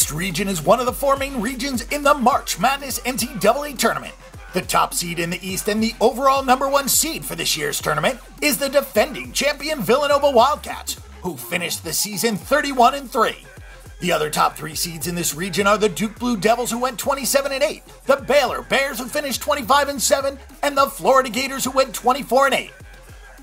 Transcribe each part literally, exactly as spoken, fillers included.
East region is one of the four main regions in the March Madness N C double A tournament. The top seed in the East and the overall number one seed for this year's tournament is the defending champion Villanova Wildcats, who finished the season thirty-one and three. The other top three seeds in this region are the Duke Blue Devils, who went twenty-seven and eight, the Baylor Bears, who finished twenty-five and seven, and the Florida Gators, who went twenty-four and eight.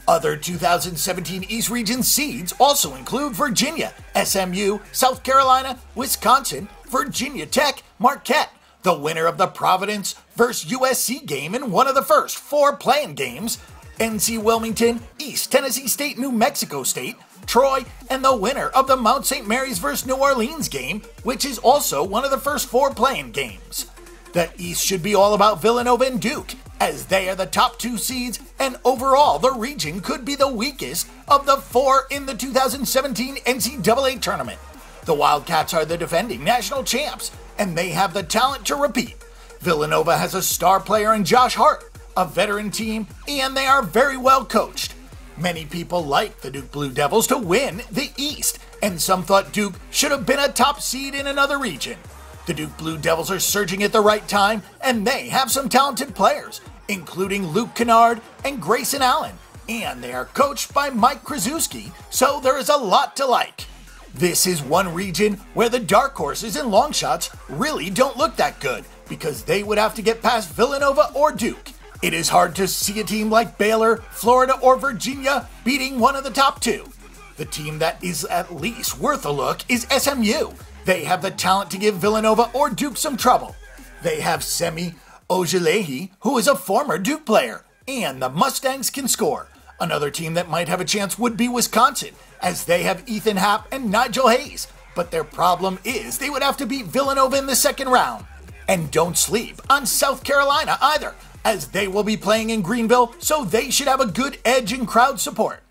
Other two thousand seventeen East region seeds also include Virginia, S M U, South Carolina, Wisconsin, Virginia Tech, Marquette, the winner of the Providence versus U S C game in one of the first four play-in games, N C Wilmington, East Tennessee State, New Mexico State, Troy, and the winner of the Mount Saint Mary's versus New Orleans game, which is also one of the first four play-in games. The East should be all about Villanova and Duke, as they are the top two seeds, and overall the region could be the weakest of the four in the two thousand seventeen N C double A tournament. The Wildcats are the defending national champs, and they have the talent to repeat. Villanova has a star player in Josh Hart, a veteran team, and they are very well coached. Many people like the Duke Blue Devils to win the East, and some thought Duke should have been a top seed in another region. The Duke Blue Devils are surging at the right time, and they have some talented players, including Luke Kennard and Grayson Allen, and they are coached by Mike Krzyzewski, so there is a lot to like. This is one region where the dark horses and long shots really don't look that good, because they would have to get past Villanova or Duke. It is hard to see a team like Baylor, Florida, or Virginia beating one of the top two. The team that is at least worth a look is S M U. They have the talent to give Villanova or Duke some trouble. They have Semi Ojeleye, who is a former Duke player, and the Mustangs can score. Another team that might have a chance would be Wisconsin, as they have Ethan Happ and Nigel Hayes, but their problem is they would have to beat Villanova in the second round. And don't sleep on South Carolina either, as they will be playing in Greenville, so they should have a good edge in crowd support.